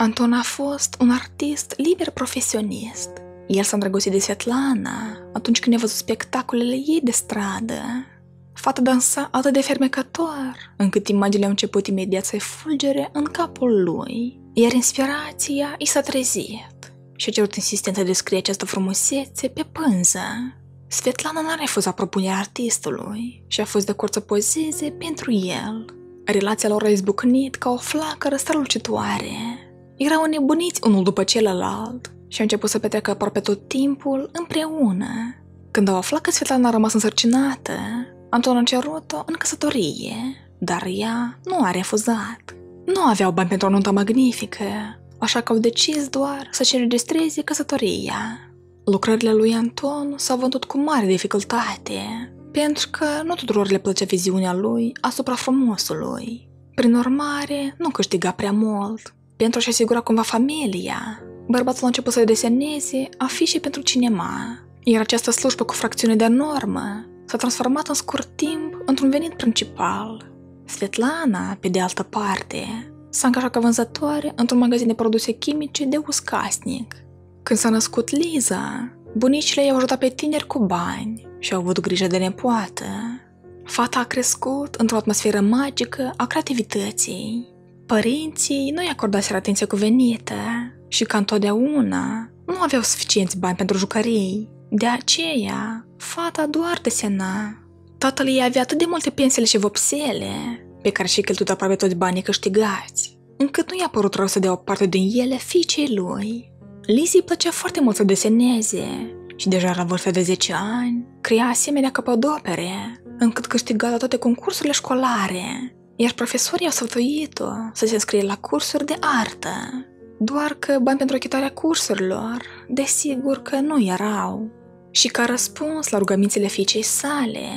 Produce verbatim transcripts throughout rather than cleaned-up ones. Anton a fost un artist liber profesionist. El s-a îndrăgostit de Svetlana atunci când a văzut spectacolele ei de stradă. Fata dansa atât de fermecător, încât imaginile au început imediat să-i fulgere în capul lui, iar inspirația i s-a trezit și a cerut insistent să descrie această frumusețe pe pânză. Svetlana n-a refuzat propunerea artistului și a fost de acord să pozeze pentru el. Relația lor a izbucnit ca o flacără strălucitoare. Erau nebuniți unul după celălalt și au început să petreacă aproape tot timpul împreună. Când au aflat că Svetlana a rămas însărcinată, Anton a cerut-o în căsătorie, dar ea nu a refuzat. Nu aveau bani pentru o nuntă magnifică, așa că au decis doar să-și înregistreze căsătoria. Lucrările lui Anton s-au vândut cu mare dificultate, pentru că nu tuturor le plăcea viziunea lui asupra frumosului. Prin urmare, nu câștiga prea mult. Pentru a-și asigura cumva familia, bărbatul a început să deseneze afișe pentru cinema, iar această slujbă cu fracțiune de normă s-a transformat în scurt timp într-un venit principal. Svetlana, pe de altă parte, s-a angajat ca vânzătoare într-un magazin de produse chimice de uz casnic. Când s-a născut Liza, bunicile i-au ajutat pe tineri cu bani și au avut grijă de nepoată. Fata a crescut într-o atmosferă magică a creativității. Părinții nu-i acordaseră atenția cuvenită și, ca întotdeauna, nu aveau suficienți bani pentru jucării. De aceea, fata doar desena. Tatăl ei avea atât de multe pensele și vopsele, pe care și-i cheltuit aproape toți banii câștigați, încât nu i-a părut rău să dea o parte din ele fiicei lui. Lizzie îi plăcea foarte mult să deseneze și deja la vârsta de zece ani crea asemenea capodopere, încât câștiga la toate concursurile școlare, iar profesorii au sfătuit-o să se înscrie la cursuri de artă. Doar că bani pentru achitarea cursurilor, desigur că nu erau. Și ca răspuns la rugămințele fiicei sale,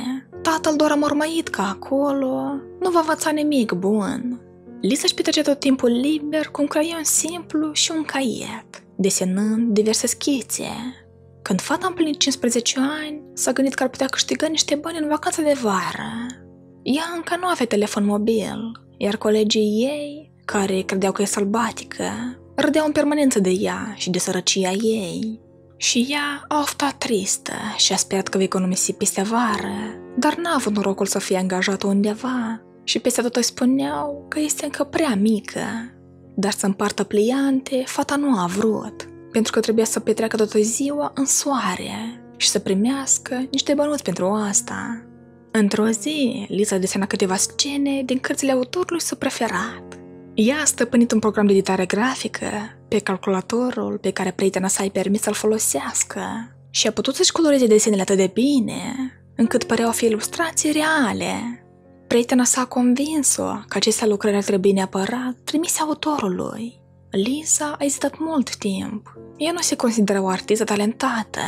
tatăl doar a mormăit că acolo nu va învăța nimic bun. Liza își petrece tot timpul liber cu un craion simplu și un caiet, desenând diverse schițe. Când fata a împlinit cincisprezece ani, s-a gândit că ar putea câștiga niște bani în vacanța de vară. Ea încă nu avea telefon mobil, iar colegii ei, care credeau că e sălbatică, râdeau în permanență de ea și de sărăcia ei. Și ea a oftat tristă și a sperat că vei economisi peste vară, dar n-a avut norocul să fie angajată undeva și peste tot îi spuneau că este încă prea mică. Dar să împartă pliante, fata nu a vrut, pentru că trebuia să petreacă toată ziua în soare și să primească niște bănuți pentru asta. Într-o zi, Liza desena câteva scene din cărțile autorului său preferat. Ea a stăpânit un program de editare grafică pe calculatorul pe care prietena sa i-a permis să-l folosească și a putut să-și coloreze desenele atât de bine, încât păreau a fi ilustrații reale. Prietena s-a convins-o că aceste lucrări ar trebui neapărat trimise autorului. Liza a ezitat mult timp. Ea nu se considera o artistă talentată,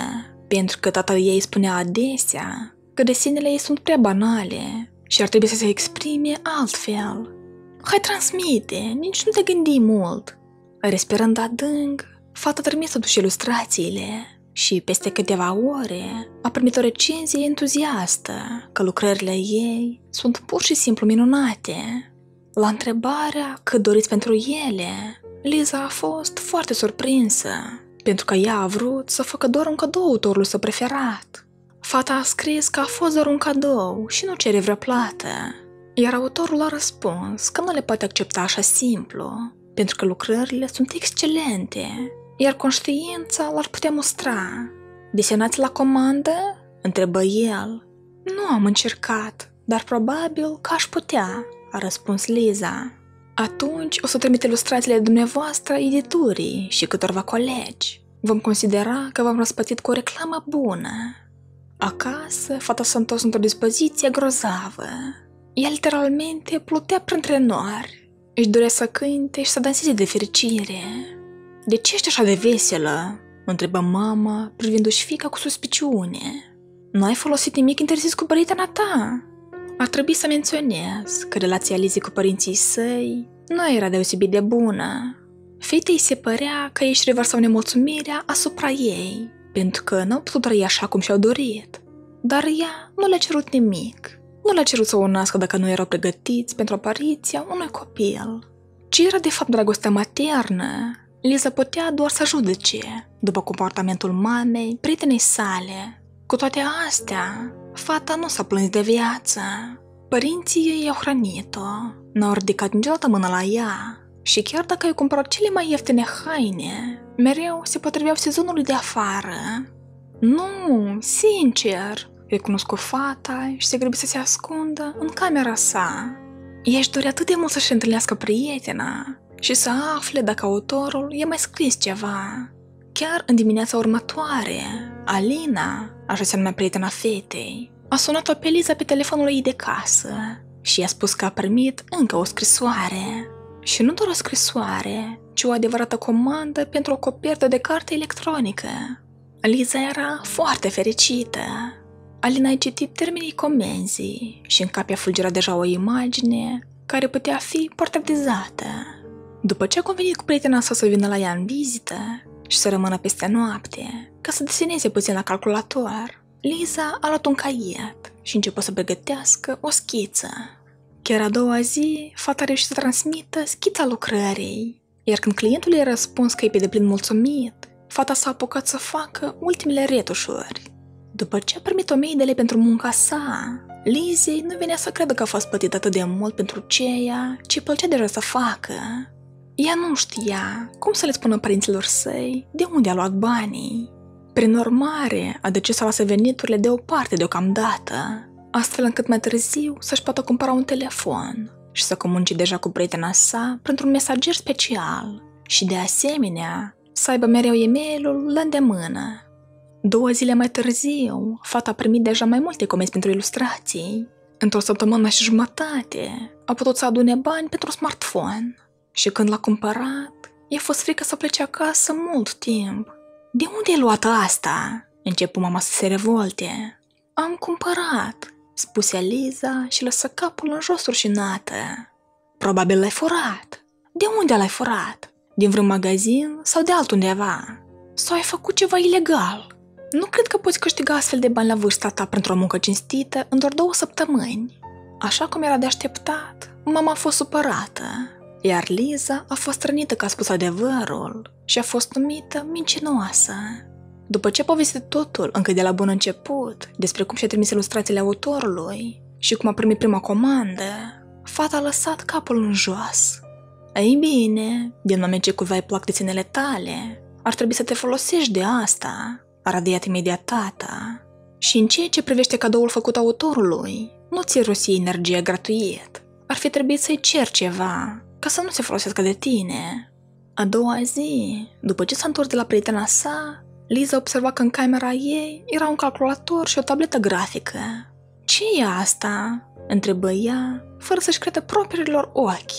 pentru că tatăl ei spunea adesea că desenele ei sunt prea banale și ar trebui să se exprime altfel. Hai, transmite, nici nu te gândi mult. Respirând adânc, fata a trimis totuși ilustrațiile și, peste câteva ore, a primit o recenzie entuziastă că lucrările ei sunt pur și simplu minunate. La întrebarea cât doriți pentru ele, Liza a fost foarte surprinsă, pentru că ea a vrut să facă doar un cadou autorului său preferat. Fata a scris că a fost doar un cadou și nu cere vreo plată, iar autorul a răspuns că nu le poate accepta așa simplu, pentru că lucrările sunt excelente, iar conștiința l-ar putea mustra. Desenați la comandă? Întrebă el. Nu am încercat, dar probabil că aș putea, a răspuns Liza. Atunci o să trimit ilustrațiile dumneavoastră editurii și câtorva colegi. Vom considera că v-am răspătit cu o reclamă bună. Acasă, fata s-a întors într-o dispoziție grozavă. Ea literalmente plutea printre nori. Își dorea să cânte și să danseze de fericire. De ce ești așa de veselă?" întrebă mama, privindu-și fiica cu suspiciune. Nu ai folosit nimic interzis cu prietena ta?" Ar trebui să menționez că relația Lizzie cu părinții săi nu era deosebit de bună. Fetei se părea că ei își revărsau nemulțumirea asupra ei, pentru că n-au putut trăi așa cum și-au dorit. Dar ea nu le-a cerut nimic. Nu le-a cerut să o nască dacă nu erau pregătiți pentru apariția unui copil. Ce era de fapt dragostea maternă, Liza putea doar să judece, după comportamentul mamei, prietenei sale. Cu toate astea, fata nu s-a plâns de viață. Părinții ei au hrănit-o, n-au ridicat niciodată mâna la ea și chiar dacă i-au cumpărat cele mai ieftine haine, mereu se potriveau sezonului de afară. Nu, sincer, recunosc-o fata și se grăbi să se ascundă în camera sa. Ei își dorea atât de mult să-și întâlnească prietena și să afle dacă autorul i-a mai scris ceva. Chiar în dimineața următoare, Alina, așa se numea prietena fetei, a sunat-o pe Liza pe telefonul ei de casă și i-a spus că a primit încă o scrisoare. Și nu doar o scrisoare, ci o adevărată comandă pentru o copertă de carte electronică. Liza era foarte fericită. Alina a citit termenii comenzii și în cap i-a fulgerat deja o imagine care putea fi portretizată. După ce a convenit cu prietena sa să vină la ea în vizită și să rămână peste noapte, ca să deseneze puțin la calculator, Liza a luat un caiet și începe să pregătească o schiță. Chiar a doua zi, fata a reușit să transmită schița lucrării, iar când clientul i-a răspuns că e pe deplin mulțumit, fata s-a apucat să facă ultimele retușuri. După ce a primit o mie de lei pentru munca sa, Lizei nu venea să creadă că a fost plătit atât de mult pentru ceea ce îi plăcea deja să facă. Ea nu știa cum să le spună părinților săi de unde a luat banii. Prin urmare, a decis să lase veniturile deoparte deocamdată, astfel încât mai târziu să-și poată cumpăra un telefon și să comunice deja cu prietena sa printr-un mesager special și, de asemenea, să aibă mereu e-mail-ul la îndemână. Două zile mai târziu, fata a primit deja mai multe comenzi pentru ilustrații. Într-o săptămână și jumătate, a putut să adune bani pentru un smartphone. Și când l-a cumpărat, i-a fost frică să plece acasă mult timp. De unde ai luat asta?" începu mama să se revolte. Am cumpărat," spuse Liza și lăsă capul în jos rușinată. Probabil l-ai furat." De unde l-ai furat? Din vreun magazin sau de altundeva? Sau ai făcut ceva ilegal? Nu cred că poți câștiga astfel de bani la vârsta ta printr-o muncă cinstită în doar două săptămâni." Așa cum era de așteptat, mama a fost supărată, iar Liza a fost rănită că a spus adevărul și a fost numită mincinoasă. După ce a povestit totul încă de la bun început, despre cum și-a trimis ilustrațiile autorului și cum a primit prima comandă, fata a lăsat capul în jos. Ei bine, din moment ce cuiva îi plac desenele tale, ar trebui să te folosești de asta," a radiat imediat tata. Și în ceea ce privește cadoul făcut autorului, nu ți-i rosi energia gratuit. Ar fi trebuit să-i ceri ceva, ca să nu se folosească de tine." A doua zi, după ce s-a întors de la prietena sa, Liza observa că în camera ei era un calculator și o tabletă grafică. Ce e asta?" întrebă ea, fără să-și credă propriilor ochi.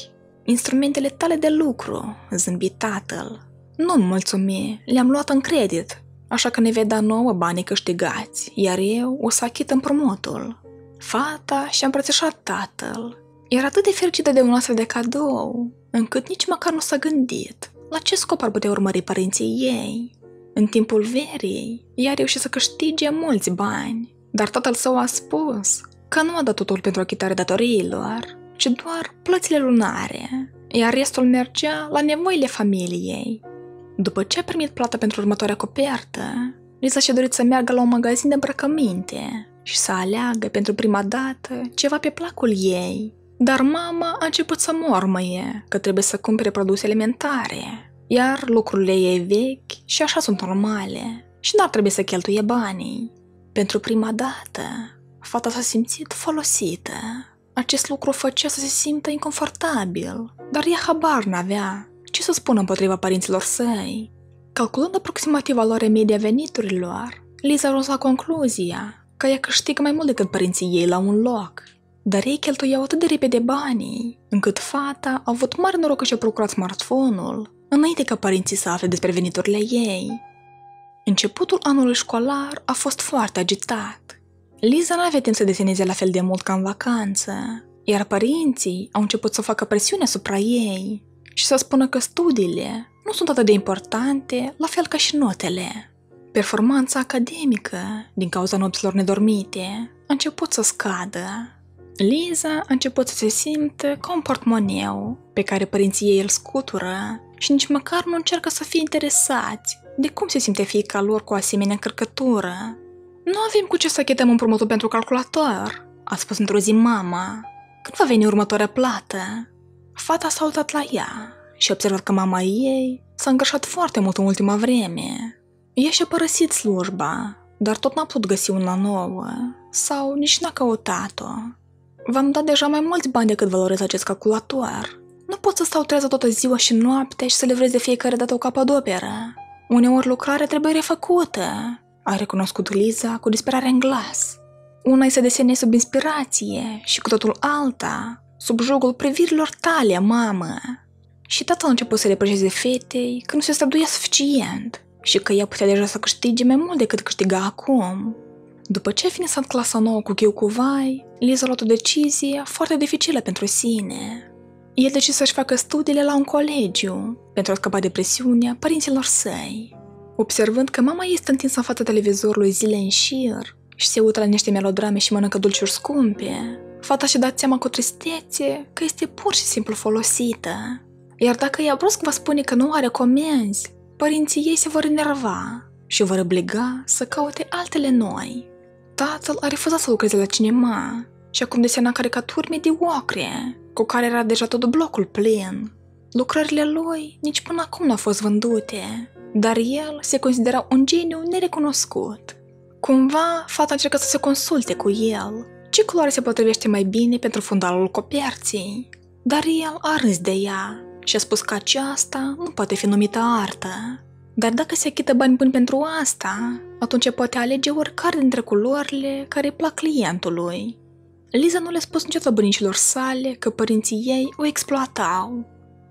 Instrumentele tale de lucru," zâmbi tatăl. Nu-mi mulțumi, le-am luat în credit, așa că ne vei da nouă banii câștigați, iar eu o să achit împrumutul." Fata și-a îmbrățișat tatăl. Era atât de fericită de un astfel de cadou, încât nici măcar nu s-a gândit la ce scop ar putea urmări părinții ei. În timpul verii, ea a reușit să câștige mulți bani, dar tatăl său a spus că nu a dat totul pentru achitarea datoriilor, ci doar plățile lunare, iar restul mergea la nevoile familiei. După ce a primit plata pentru următoarea copertă, Liza și-a dorit să meargă la un magazin de îmbrăcăminte și să aleagă pentru prima dată ceva pe placul ei. Dar mama a început să mormăie că trebuie să cumpere produse alimentare, iar lucrurile ei vechi și așa sunt normale și n-ar trebui să cheltuie banii. Pentru prima dată, fata s-a simțit folosită. Acest lucru o făcea să se simtă inconfortabil, dar ea habar n-avea ce să spună împotriva părinților săi. Calculând aproximativ valoarea medie a veniturilor, Liza a ajuns la concluzia că ea câștigă mai mult decât părinții ei la un loc. Dar ei cheltuiau atât de repede banii, încât fata a avut mare noroc că și-a procurat smartphone-ul înainte ca părinții să afle despre veniturile ei. Începutul anului școlar a fost foarte agitat. Liza n-avea timp să deseneze la fel de mult ca în vacanță, iar părinții au început să facă presiune asupra ei și să spună că studiile nu sunt atât de importante, la fel ca și notele. Performanța academică, din cauza nopților nedormite, a început să scadă. Liza a început să se simtă ca un portmoneu pe care părinții ei îl scutură și nici măcar nu încearcă să fie interesați de cum se simte fiica lor cu o asemenea încărcătură. Nu avem cu ce să achităm împrumutul pentru calculator, a spus într-o zi mama. Când va veni următoarea plată? Fata s-a uitat la ea și a observat că mama ei s-a îngrășat foarte mult în ultima vreme. Ea și-a părăsit slujba, dar tot n-a putut găsi una nouă sau nici n-a căutat-o. V-am dat deja mai mulți bani decât valorez acest calculator. Nu pot să stau trează toată ziua și noaptea și să livrez de fiecare dată o capadoperă. Uneori lucrarea trebuie refăcută, a recunoscut Liza cu disperare în glas. Una e să desenezi sub inspirație și cu totul alta, sub jugul privirilor tale, mamă. Și tatăl a început să le reproșeze fetei că nu se străduia suficient și că ea putea deja să câștige mai mult decât câștiga acum. După ce a finisat clasa nouă cu ghiu cu vai, Liza a luat o decizie foarte dificilă pentru sine. El decis să-și facă studiile la un colegiu pentru a scăpa de presiunea părinților săi. Observând că mama este întinsă în fața televizorului zile în șir și se uită la niște melodrame și mănâncă dulciuri scumpe, fata și-a dat seama cu tristețe că este pur și simplu folosită. Iar dacă ea brusc va spune că nu are comenzi, părinții ei se vor enerva și vor obliga să caute altele noi. Tatăl a refuzat să lucreze la cinema și acum desena caricaturi mediocre, cu care era deja tot blocul plin. Lucrările lui nici până acum n-au fost vândute, dar el se considera un geniu nerecunoscut. Cumva, fata încerca să se consulte cu el ce culoare se potrivește mai bine pentru fundalul coperții, dar el a râs de ea și a spus că aceasta nu poate fi numită artă. Dar dacă se achită bani buni pentru asta, atunci poate alege oricare dintre culorile care îi plac clientului. Liza nu le-a spus niciodată bunicilor sale că părinții ei o exploatau.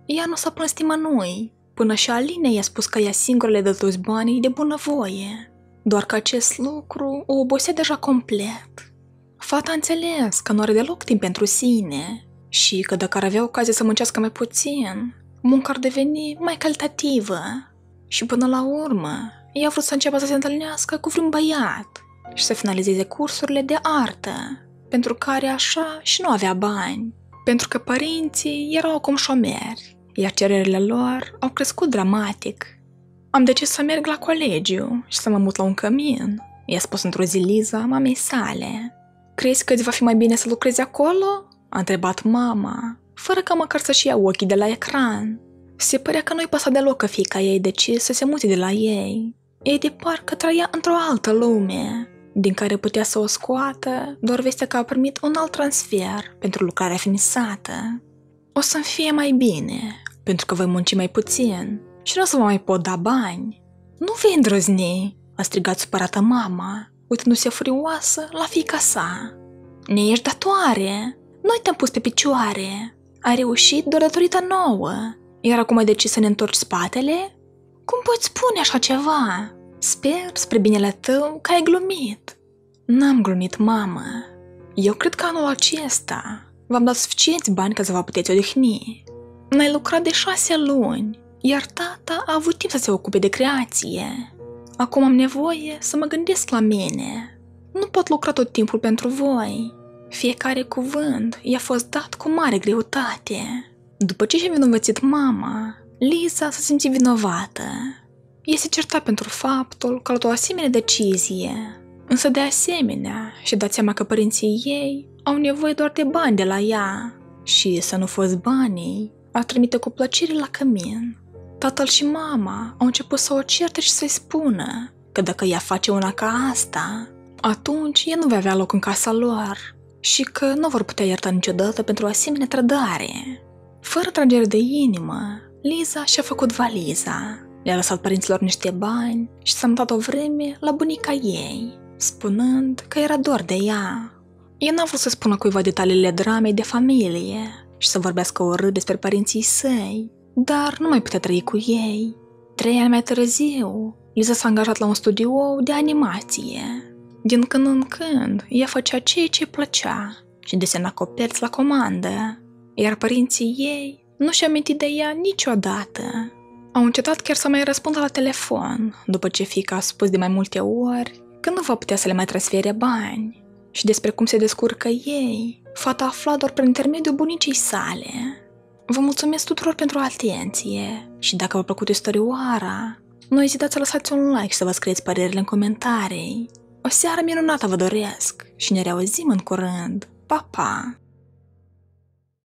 Ea nu s-a plâns nimănui, până și Aline i-a spus că ea singură le dă toți banii de bunăvoie, doar că acest lucru o obosea deja complet. Fata a înțeles că nu are deloc timp pentru sine și că dacă ar avea ocazie să muncească mai puțin, munca ar deveni mai calitativă. Și până la urmă, ea a vrut să înceapă să se întâlnească cu vreun băiat și să finalizeze cursurile de artă, pentru care așa și nu avea bani, pentru că părinții erau acum șomeri, iar cererile lor au crescut dramatic. Am decis să merg la colegiu și să mă mut la un cămin, i-a spus într-o zi Liza mamei sale. Crezi că îți va fi mai bine să lucrezi acolo? A întrebat mama, fără ca măcar să-și ia ochii de la ecran. Se părea că nu-i pasa deloc că fiica ei decis să se mute de la ei. Ei de parcă trăia într-o altă lume, din care putea să o scoată doar vestea că a primit un alt transfer pentru lucrarea finisată. O să-mi fie mai bine, pentru că voi munci mai puțin și nu o să vă mai pot da bani. Nu vei îndrăzni, a strigat supărată mama, uitându-se furioasă la fiica sa. Ne ești datoare, noi te-am pus pe picioare, ai reușit doar datorită nouă. Iar acum ai decis să ne întorci spatele? Cum poți spune așa ceva? Sper, spre binele tău, că ai glumit. N-am glumit, mamă. Eu cred că anul acesta v-am dat suficienți bani ca să vă puteți odihni. N-ai lucrat de șase luni, iar tata a avut timp să se ocupe de creație. Acum am nevoie să mă gândesc la mine. Nu pot lucra tot timpul pentru voi. Fiecare cuvânt i-a fost dat cu mare greutate. După ce și-a vinovățit mama, Liza s-a simțit vinovată. Ea se certa pentru faptul că a luat o asemenea decizie, însă de asemenea și-a dat seama că părinții ei au nevoie doar de bani de la ea și, să nu fost banii, ar trimite cu plăcere la cămin. Tatăl și mama au început să o certe și să-i spună că dacă ea face una ca asta, atunci ea nu va avea loc în casa lor și că nu vor putea ierta niciodată pentru o asemenea trădare. Fără tragere de inimă, Liza și-a făcut valiza, le-a lăsat părinților niște bani și s-a mutat o vreme la bunica ei, spunând că era dor de ea. Ea n-a vrut să spună cuiva detaliile dramei de familie și să vorbească urât despre părinții săi, dar nu mai putea trăi cu ei. Trei ani mai târziu, Liza s-a angajat la un studio de animație. Din când în când, ea făcea ceea ce îi plăcea și desena coperți la comandă, iar părinții ei nu și-au amintit de ea niciodată. Au încetat chiar să mai răspundă la telefon, după ce fiica a spus de mai multe ori că nu va putea să le mai transfere bani și despre cum se descurcă ei Fata afla doar prin intermediul bunicii sale. Vă mulțumesc tuturor pentru atenție și dacă v-a plăcut istorioara, nu ezitați să lăsați un like și să vă scrieți părerile în comentarii. O seară minunată vă doresc și ne reauzim în curând. Pa, pa!